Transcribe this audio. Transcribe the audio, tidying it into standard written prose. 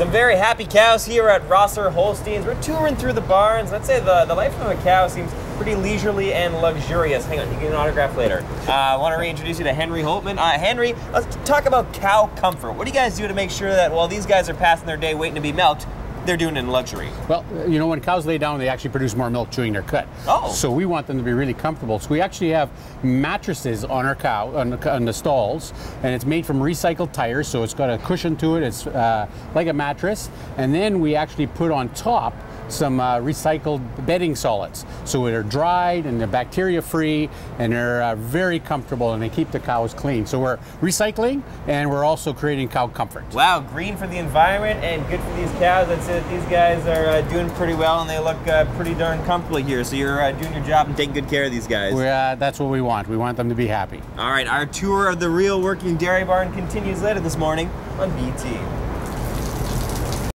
Some very happy cows here at Rosser Holsteins. We're touring through the barns. Let's say the life of a cow seems pretty leisurely and luxurious. Hang on, you can get an autograph later. I want to reintroduce you to Henry Holtman. Henry, let's talk about cow comfort. What do you guys do to make sure that while these guys are passing their day waiting to be milked, they're doing it in luxury? Well, you know, when cows lay down, they actually produce more milk chewing their cud. Oh. So we want them to be really comfortable. So we actually have mattresses on our cow, on the stalls, and it's made from recycled tires, so it's got a cushion to it. It's like a mattress. And then we actually put on top some recycled bedding solids. So they're dried and they're bacteria free and they're very comfortable and they keep the cows clean. So we're recycling and we're also creating cow comfort. Wow, green for the environment and good for these cows. I'd say that these guys are doing pretty well and they look pretty darn comfortable here. So you're doing your job and taking good care of these guys. That's what we want. We want them to be happy. All right, our tour of the real working dairy barn continues later this morning on BT.